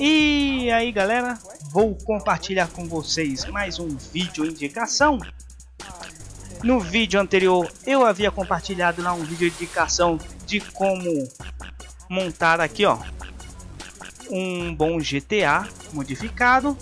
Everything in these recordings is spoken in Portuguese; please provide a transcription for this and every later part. E aí galera, vou compartilhar com vocês mais um vídeo indicação. No vídeo anterior eu havia compartilhado lá um vídeo indicação de como montar aqui ó um bom GTA modificado,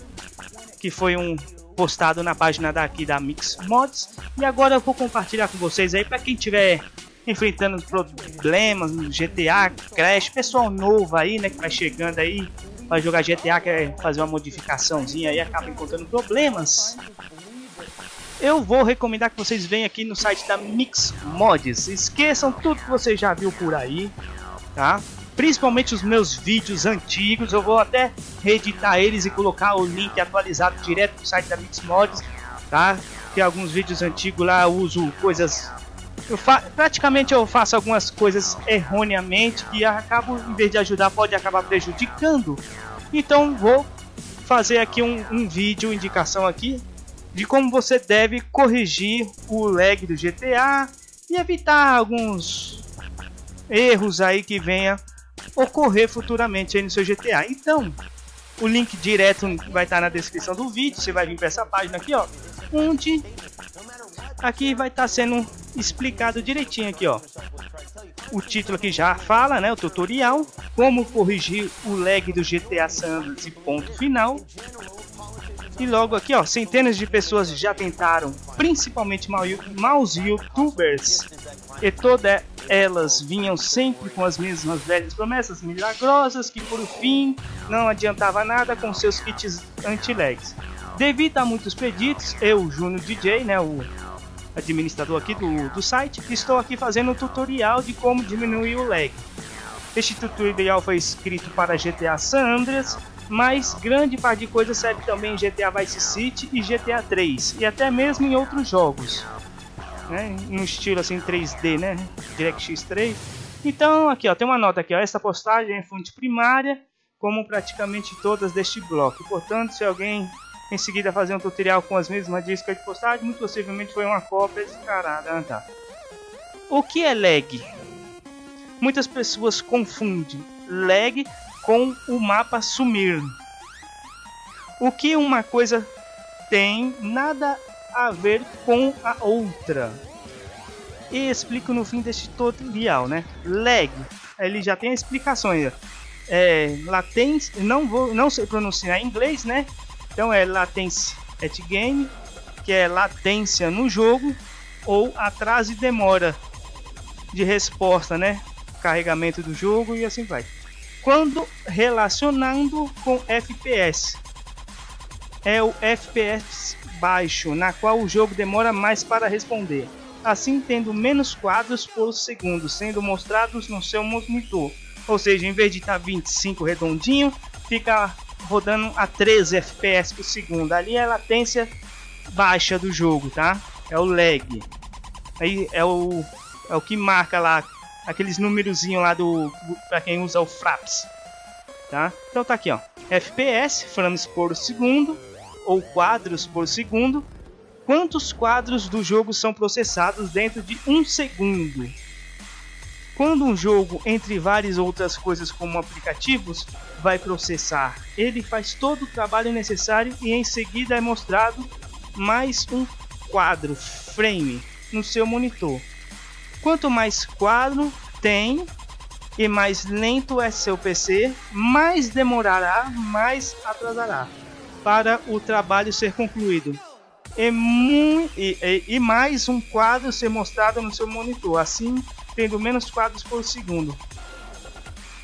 que foi um postado na página daqui da MixMods, e agora eu vou compartilhar com vocês aí para quem tiver enfrentando problemas no GTA, crash, pessoal novo aí, né, que vai chegando aí, vai jogar GTA, quer fazer uma modificaçãozinha e acaba encontrando problemas. Eu vou recomendar que vocês venham aqui no site da MixMods, esqueçam tudo que você já viu por aí, tá? Principalmente os meus vídeos antigos, eu vou até reeditar eles e colocar o link atualizado direto pro site da MixMods, tá? Tem alguns vídeos antigos lá, eu uso coisas... Eu praticamente faço algumas coisas erroneamente que acabo, em vez de ajudar, pode acabar prejudicando. Então vou fazer aqui um vídeo, indicação aqui, de como você deve corrigir o lag do GTA e evitar alguns erros aí que venha ocorrer futuramente aí no seu GTA. Então o link direto vai estar na descrição do vídeo, você vai vir para essa página aqui ó, onde aqui vai estar sendo explicado direitinho aqui ó, o título aqui já fala, né, o tutorial como corrigir o lag do GTA San Andreas e ponto final. E logo aqui ó, centenas de pessoas já tentaram, principalmente maus youtubers, e todas elas vinham sempre com as mesmas velhas promessas milagrosas que por fim não adiantava nada com seus kits anti-lags. Devido a muitos pedidos, eu, Junior DJ, né, o administrador aqui do site, estou aqui fazendo um tutorial de como diminuir o lag. Este tutorial foi escrito para GTA San Andreas, mas grande parte de coisa serve também em GTA Vice City e GTA 3, e até mesmo em outros jogos, né? No estilo assim 3D, né? DirectX 3. Então aqui ó, tem uma nota aqui ó, esta postagem é fonte primária, como praticamente todas deste bloco, portanto se alguém em seguida fazer um tutorial com as mesmas dicas de postagem, muito possivelmente foi uma cópia descarada. Tá. O que é lag? Muitas pessoas confundem lag com o mapa sumir. O que uma coisa tem nada a ver com a outra. E explico no fim deste tutorial, né? Lag, ele já tem explicações. Latência, não sei pronunciar em inglês, né? Então é latência at game, que é latência no jogo, ou atraso e demora de resposta, né? Carregamento do jogo e assim vai. Quando relacionando com FPS, é o FPS baixo, na qual o jogo demora mais para responder, assim tendo menos quadros por segundo sendo mostrados no seu monitor, ou seja, em vez de estar 25 redondinho, fica rodando a 13 FPS por segundo. Ali é a latência baixa do jogo, tá? É o lag. Aí é o que marca lá aqueles númerozinho lá do, para quem usa o Fraps, tá? Então tá aqui ó, FPS, frames por segundo ou quadros por segundo, quantos quadros do jogo são processados dentro de um segundo. Quando um jogo, entre várias outras coisas como aplicativos, vai processar, ele faz todo o trabalho necessário e em seguida é mostrado mais um quadro, frame, no seu monitor. Quanto mais quadro tem e mais lento é seu PC, mais demorará, mais atrasará para o trabalho ser concluído. E mais um quadro ser mostrado no seu monitor, assim tendo menos quadros por segundo.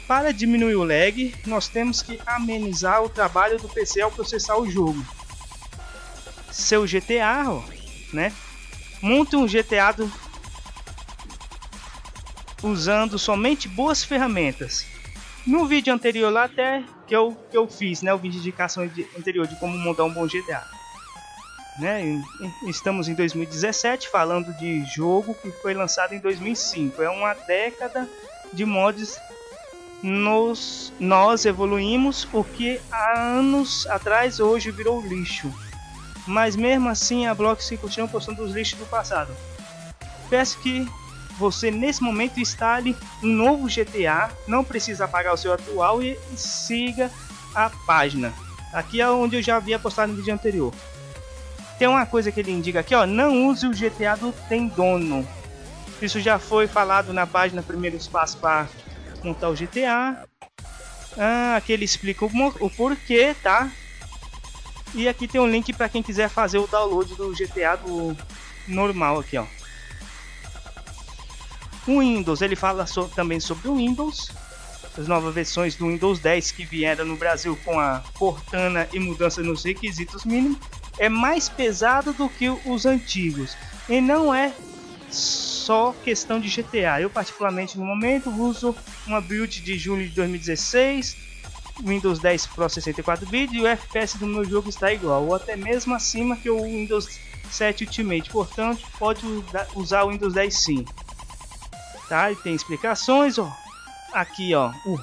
Para diminuir o lag, nós temos que amenizar o trabalho do PC ao processar o jogo. Seu GTA, né? Monte um GTA usando somente boas ferramentas. No vídeo anterior lá até que eu fiz, né, o vídeo de indicação anterior de como montar um bom GTA. Né? Estamos em 2017, falando de jogo que foi lançado em 2005. É uma década de mods nós evoluímos o que há anos atrás hoje virou lixo. Mas mesmo assim a Bloxy continua postando os lixos do passado. Peço que você nesse momento instale um novo GTA, não precisa apagar o seu atual e siga a página. Aqui é onde eu já havia postado no vídeo anterior. Tem uma coisa que ele indica aqui, ó, não use o GTA do Tem Dono. Isso já foi falado na página primeiro espaço para montar o GTA. Aqui ele explica o porquê, tá? E aqui tem um link para quem quiser fazer o download do GTA do normal aqui, ó. O Windows, ele fala também sobre o Windows, as novas versões do Windows 10 que vieram no Brasil com a Cortana e mudança nos requisitos mínimos, é mais pesado do que os antigos. E não é só questão de GTA. Eu particularmente no momento uso uma build de julho de 2016, Windows 10 Pro 64 bits, e o FPS do meu jogo está igual ou até mesmo acima que o Windows 7 Ultimate, portanto pode usar o Windows 10 sim, tá? E tem explicações, ó. Aqui, ó, o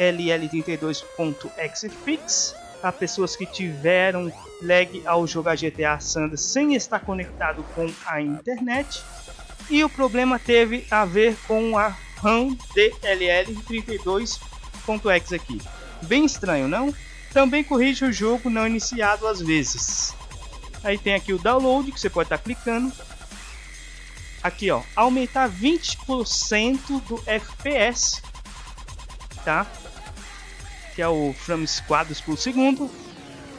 RunDLL32.exe Fix. Há pessoas que tiveram lag ao jogar GTA San Andreas sem estar conectado com a internet, e o problema teve a ver com a RunDLL32.exe aqui. Bem estranho, não? Também corrige o jogo não iniciado às vezes. Aí tem aqui o download que você pode estar clicando. Aqui, ó, aumentar 20% do FPS, tá? Que é o frames quadros por segundo,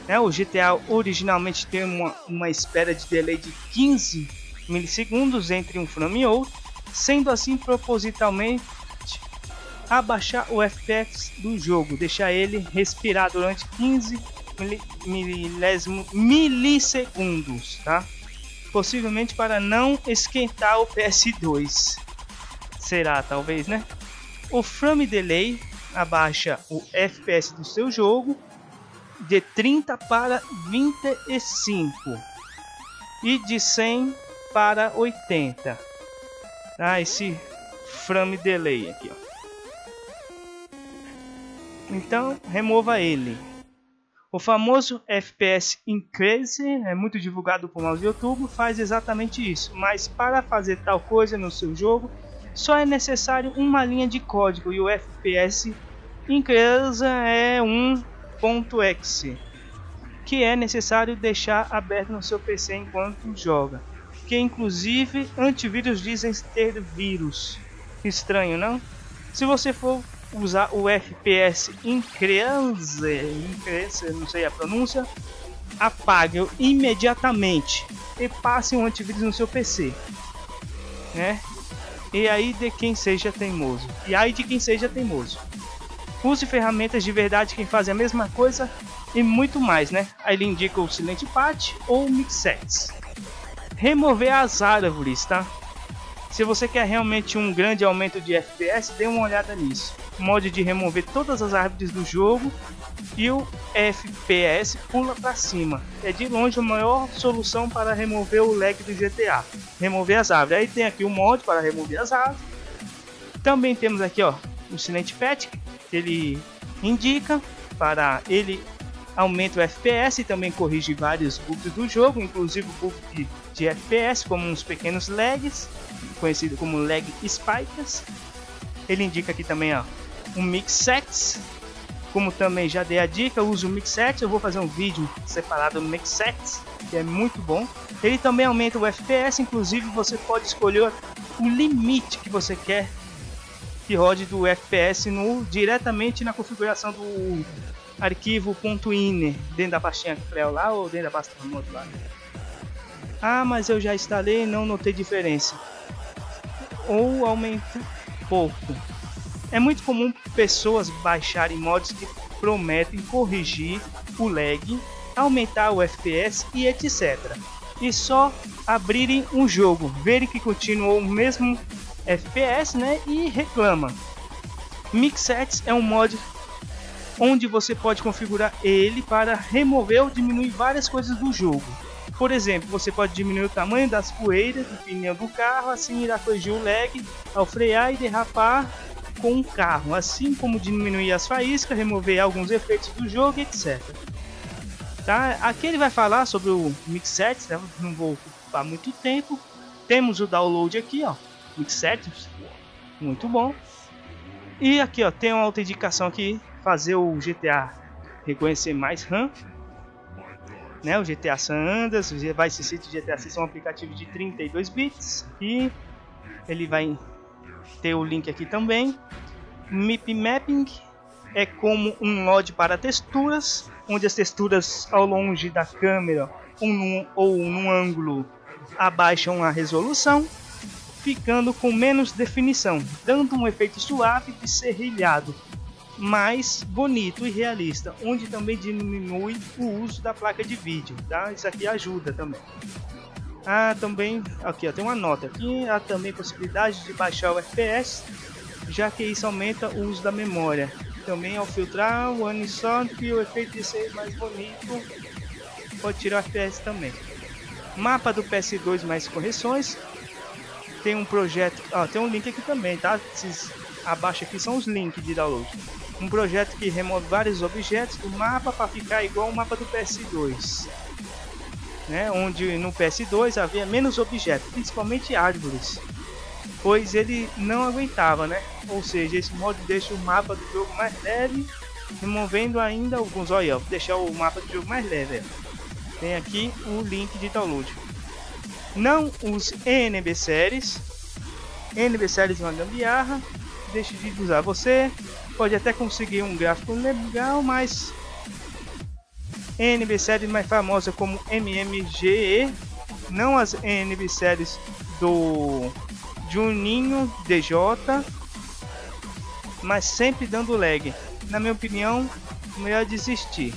né? O GTA originalmente tem uma espera de delay de 15 milissegundos entre um frame e outro, sendo assim propositalmente abaixar o FPS do jogo, deixar ele respirar durante 15 milissegundos, tá? Possivelmente para não esquentar o PS2, será talvez, né? O frame delay abaixa o FPS do seu jogo de 30 para 25 e de 100 para 80. Ah, esse frame delay aqui, ó. Então remova ele. O famoso FPS Increase é muito divulgado por nós do YouTube, faz exatamente isso, mas para fazer tal coisa no seu jogo só é necessário uma linha de código, e o FPS Increase é um .exe que é necessário deixar aberto no seu PC enquanto joga, que inclusive antivírus dizem ter vírus. Estranho, não? Se você for usar o FPS Increase, não sei a pronúncia, apague-o imediatamente e passe um antivírus no seu PC, né? E aí de quem seja teimoso. Use ferramentas de verdade que fazem a mesma coisa e muito mais, né? Aí ele indica o Silent Patch ou MixSets. Remover as árvores, tá? Se você quer realmente um grande aumento de FPS, dê uma olhada nisso. Mod de remover todas as árvores do jogo e o FPS pula para cima. É de longe a maior solução para remover o lag do GTA. Remover as árvores. Aí tem aqui o mod para remover as árvores. Também temos aqui, ó, o Silent Patch, que ele indica para ele aumenta o FPS e também corrige vários bugs do jogo, inclusive o bug de FPS, como uns pequenos lags, conhecido como lag spikes. Ele indica aqui também, ó, o MixSets, como também já dei a dica, eu uso o MixSets, eu vou fazer um vídeo separado no MixSets, que é muito bom. Ele também aumenta o FPS, inclusive você pode escolher o limite que você quer que rode do FPS diretamente na configuração do arquivo .ini, dentro da pastinha Cleo lá ou dentro da pasta remoto lá. Ah, mas eu já instalei e não notei diferença. Ou aumenta pouco. É muito comum pessoas baixarem mods que prometem corrigir o lag, aumentar o FPS e etc. E só abrirem um jogo, verem que continuou o mesmo FPS, né, e reclama. MixSets é um mod onde você pode configurar ele para remover ou diminuir várias coisas do jogo. Por exemplo, você pode diminuir o tamanho das poeiras do pneu do carro, assim irá corrigir o lag ao frear e derrapar, com um carro, assim como diminuir a sua isca, remover alguns efeitos do jogo, etc. Tá? Aqui ele vai falar sobre o MixSets, né? Não vou ocupar muito tempo. Temos o download aqui, ó, MixSets, muito bom. E aqui, ó, tem uma auto-indicação aqui, fazer o GTA reconhecer mais RAM. Né, o GTA San Andreas, o Vice City, GTA 3 são aplicativos de 32 bits. E ele vai ter o link aqui também. Mip Mapping é como um load para texturas, onde as texturas ao longe da câmera ou num ângulo abaixam a resolução, ficando com menos definição, dando um efeito suave e serrilhado, mais bonito e realista, onde também diminui o uso da placa de vídeo, tá? Isso aqui ajuda também. Também aqui, ó, tem uma nota aqui. Há também possibilidade de baixar o FPS, já que isso aumenta o uso da memória. Também ao filtrar o Anisotrópico e o efeito de ser mais bonito, pode tirar o FPS também. Mapa do PS2 mais correções. Tem um projeto, ó, tem um link aqui também, tá? Abaixo aqui são os links de download. Um projeto que remove vários objetos do mapa para ficar igual o mapa do PS2, né? Onde no PS2 havia menos objetos, principalmente árvores, pois ele não aguentava, né? Ou seja, esse modo deixa o mapa do jogo mais leve, removendo ainda alguns. Olha, deixar o mapa do jogo mais leve. Tem aqui o link de download. Não use NB séries na gambiarra. Deixe de usar. Você pode até conseguir um gráfico legal, mas NB séries mais famosa como MMGE, não as NB séries do Juninho DJ, mas sempre dando lag. Na minha opinião, melhor desistir.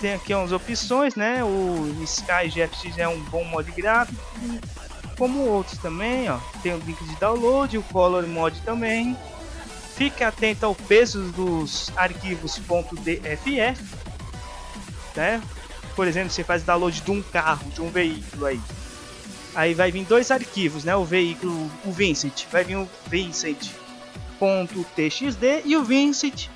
Tem aqui umas opções, né? O Sky GFX é um bom mod gráfico, como outros também, ó. Tem o link de download, o Color Mod também. Fique atento ao peso dos arquivos .dff, né? Por exemplo, você faz download de um carro, de um veículo aí vai vir dois arquivos, né? O veículo, o Vincent, vai vir o Vincent.txd e o Vincent.dff.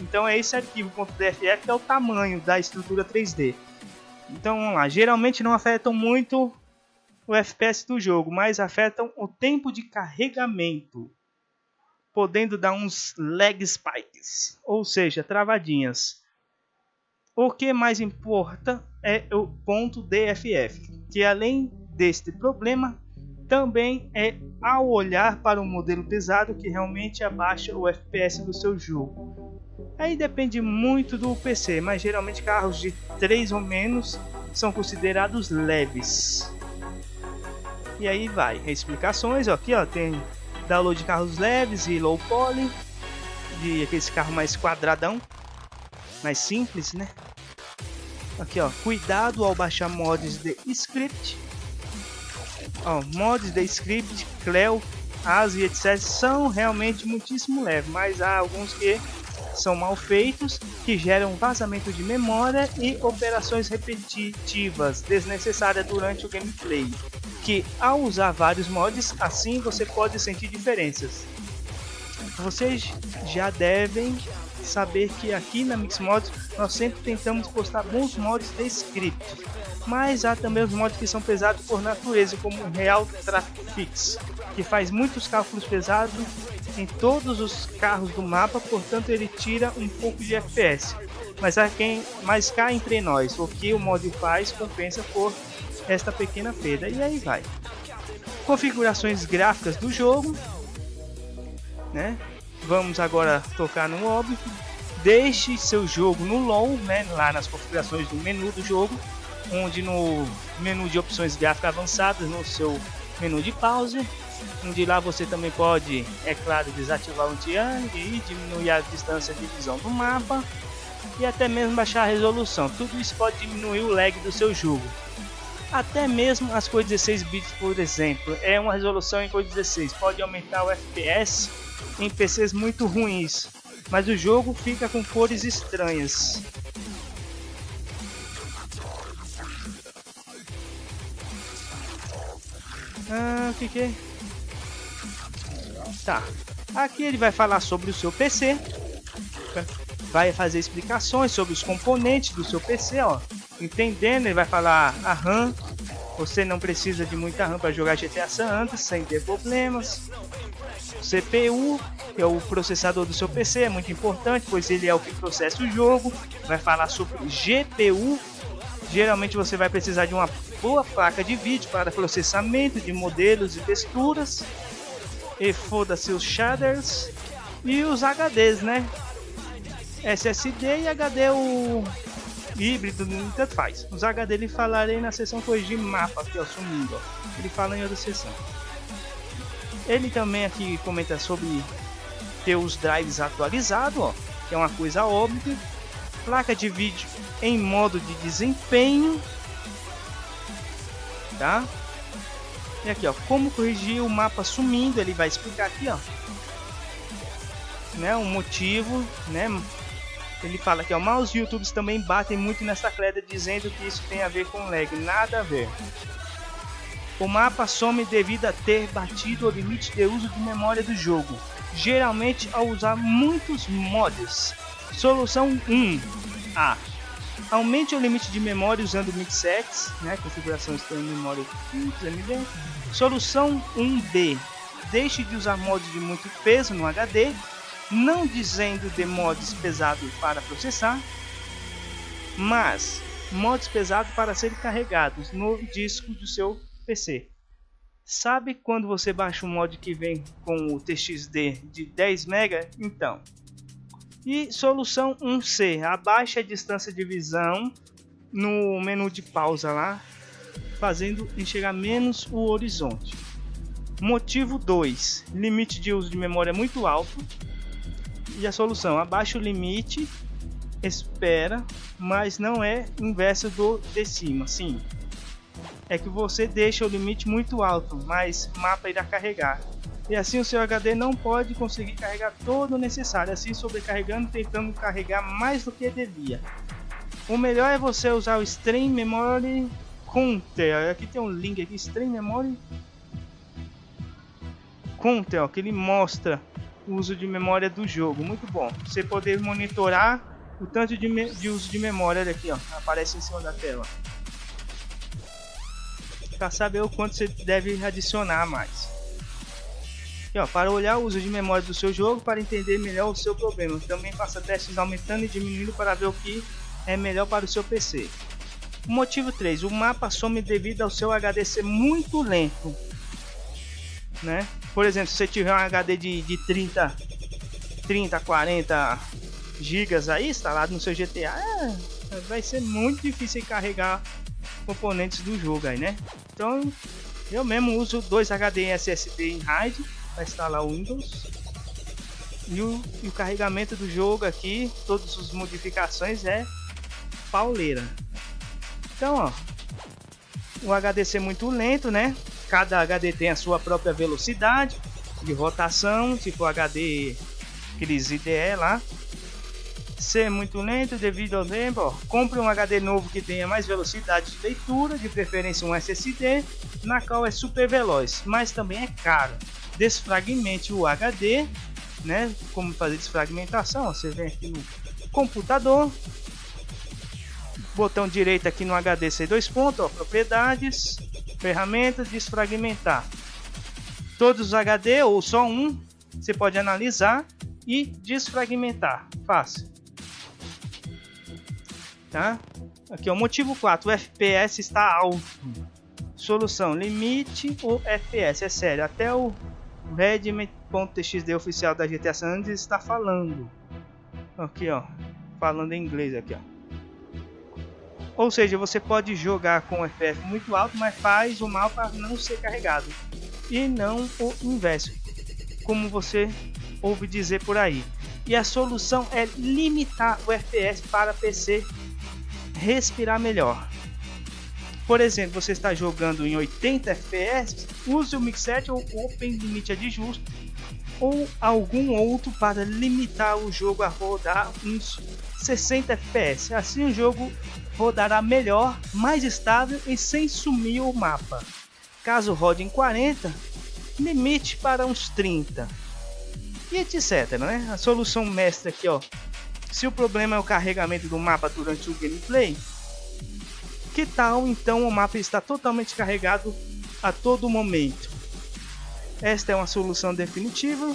Então é esse arquivo .dff que é o tamanho da estrutura 3D. Então vamos lá, geralmente não afetam muito o FPS do jogo, mas afetam o tempo de carregamento, podendo dar uns lag spikes, ou seja, travadinhas. O que mais importa é o .dff, que além deste problema, também é ao olhar para um modelo pesado que realmente abaixa o FPS do seu jogo. Aí depende muito do PC, mas geralmente carros de 3 ou menos são considerados leves. E aí vai, explicações, ó, aqui ó, tem download de carros leves e low poly, de aquele carro mais quadradão, mais simples, né? Aqui ó, cuidado ao baixar mods de script. Ó, mods de script, Cleo, ASI, etc. são realmente muitíssimo leves, mas há alguns que são mal feitos, que geram vazamento de memória e operações repetitivas desnecessárias durante o gameplay, que ao usar vários mods, assim você pode sentir diferenças. Vocês já devem saber que aqui na MixMods nós sempre tentamos postar bons mods de script, mas há também os mods que são pesados por natureza, como o Real Traffic Fix, que faz muitos cálculos pesados em todos os carros do mapa, portanto ele tira um pouco de FPS. Mas cá entre nós, o que o mod faz compensa por esta pequena perda. E aí vai. Configurações gráficas do jogo, né? Vamos agora tocar no óbvio. Deixe seu jogo no LOL, né? Lá nas configurações do menu do jogo, onde no menu de opções gráficas avançadas, no seu menu de pause, onde lá você também pode, é claro, desativar o anti-aliasing e diminuir a distância de visão do mapa e até mesmo baixar a resolução. Tudo isso pode diminuir o lag do seu jogo. Até mesmo as cores 16 bits, por exemplo, é uma resolução em cor 16, pode aumentar o FPS em PCs muito ruins, mas o jogo fica com cores estranhas. Tá, aqui ele vai falar sobre o seu PC, vai fazer explicações sobre os componentes do seu PC, ó. Entendendo, ele vai falar a RAM. Você não precisa de muita RAM para jogar GTA San Andreas sem ter problemas. CPU, que é o processador do seu PC, é muito importante, pois ele é o que processa o jogo. Vai falar sobre GPU. Geralmente você vai precisar de uma boa placa de vídeo para processamento de modelos e texturas. E foda-se os shaders. E os HDs, né? SSD e HD é o híbrido, tanto faz. Os HD ele falarei na seção corrigir mapa, que é o sumido. Ele fala em outra seção. Ele também aqui comenta sobre ter os drives atualizados, que é uma coisa óbvia. Placa de vídeo em modo de desempenho, tá? E aqui, ó, como corrigir o mapa sumindo, ele vai explicar aqui, ó, né, um motivo, né? Ele fala que ó, os YouTubers também batem muito nessa creda dizendo que isso tem a ver com lag. Nada a ver. O mapa some devido a ter batido o limite de uso de memória do jogo, geralmente ao usar muitos mods. Solução 1A. Aumente o limite de memória usando MixSets, né? Configuração de memória. Solução 1B. Deixe de usar mods de muito peso no HD. Não dizendo de mods pesados para processar, mas mods pesados para serem carregados no disco do seu PC. Sabe quando você baixa um mod que vem com o TXD de 10 MB? Então. E solução 1C. Abaixe a distância de visão no menu de pausa lá, fazendo enxergar menos o horizonte. Motivo 2. Limite de uso de memória muito alto. E a solução, abaixa o limite, espera, mas não é inverso do de cima, sim. É que você deixa o limite muito alto, mas o mapa irá carregar. E assim o seu HD não pode conseguir carregar todo o necessário, assim sobrecarregando, tentando carregar mais do que devia. O melhor é você usar o Stream Memory Counter. Aqui tem um link, aqui, Stream Memory Counter, ó, que ele mostra o uso de memória do jogo, muito bom. Você poder monitorar o tanto de uso de memória daqui, ó, aparece em cima da tela, para saber o quanto você deve adicionar mais. E, ó, para olhar o uso de memória do seu jogo para entender melhor o seu problema. Também faça testes aumentando e diminuindo para ver o que é melhor para o seu PC. Motivo 3. O mapa some devido ao seu HD ser muito lento, né? Por exemplo, se você tiver um HD de 40 GB aí instalado no seu GTA, vai ser muito difícil carregar componentes do jogo aí, né? Então, eu mesmo uso dois HD em SSD em RAID para instalar o Windows. E o carregamento do jogo aqui, todas as modificações é pauleira. Então, ó, o HD ser muito lento, né? Cada HD tem a sua própria velocidade de rotação, tipo HD, aqueles IDE lá. Ser muito lento devido ao tempo, ó, compre um HD novo que tenha mais velocidade de leitura, de preferência um SSD, na qual é super veloz, mas também é caro. Desfragmente o HD, né? Como fazer desfragmentação? Ó, você vem aqui no computador, botão direito aqui no HD, C2 pontos, ó, propriedades, ferramentas, desfragmentar. Todos os HD ou só um, você pode analisar e desfragmentar, fácil, tá? Aqui é o motivo 4, o FPS está alto. Solução, limite o FPS, é sério, até o Redmi.txd oficial da GTA San Andreas está falando aqui, ó, falando em inglês aqui, ó. Ou seja, você pode jogar com FPS muito alto, mas faz o mapa não ser carregado. E não o inverso, como você ouve dizer por aí. E a solução é limitar o FPS para PC respirar melhor. Por exemplo, você está jogando em 80 FPS, use o Mixset ou Open Limit Adjust ou algum outro para limitar o jogo a rodar uns 60 FPS. Assim o jogo rodará melhor, mais estável e sem sumir o mapa. Caso rode em 40, limite para uns 30. e etc, né? A solução mestra aqui, ó. Se o problema é o carregamento do mapa durante o gameplay, que tal então o mapa está totalmente carregado a todo momento? Esta é uma solução definitiva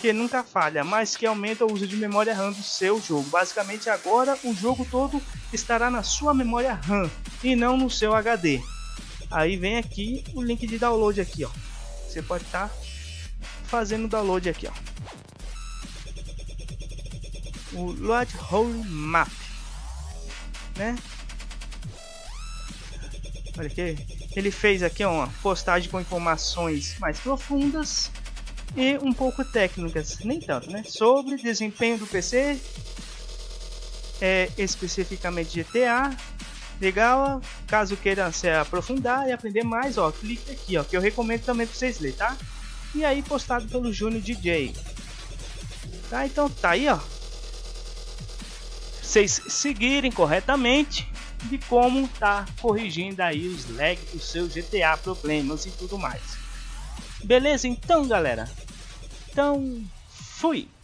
que nunca falha, mas que aumenta o uso de memória RAM do seu jogo. Basicamente agora o jogo todo estará na sua memória RAM e não no seu HD. Aí vem aqui o link de download aqui, ó. Você pode estar fazendo download aqui, ó. O Load home map, né? Olha aqui, ele fez aqui uma postagem com informações mais profundas e um pouco técnicas, nem tanto, né? Sobre desempenho do PC, especificamente GTA. Legal, caso queira se aprofundar e aprender mais, ó, clique aqui, ó, que eu recomendo também para vocês lerem, tá? E aí postado pelo Junior DJ. Tá, então tá aí, ó. Vocês seguirem corretamente de como tá corrigindo aí os lag do seu GTA, problemas e tudo mais. Beleza, então, galera. Então, fui.